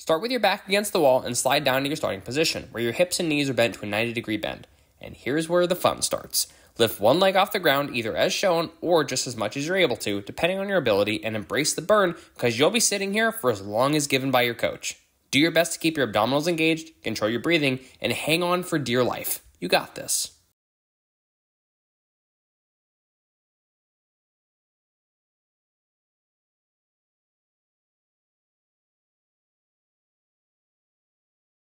Start with your back against the wall and slide down to your starting position, where your hips and knees are bent to a 90-degree bend. And here's where the fun starts. Lift one leg off the ground either as shown or just as much as you're able to, depending on your ability, and embrace the burn because you'll be sitting here for as long as given by your coach. Do your best to keep your abdominals engaged, control your breathing, and hang on for dear life. You got this.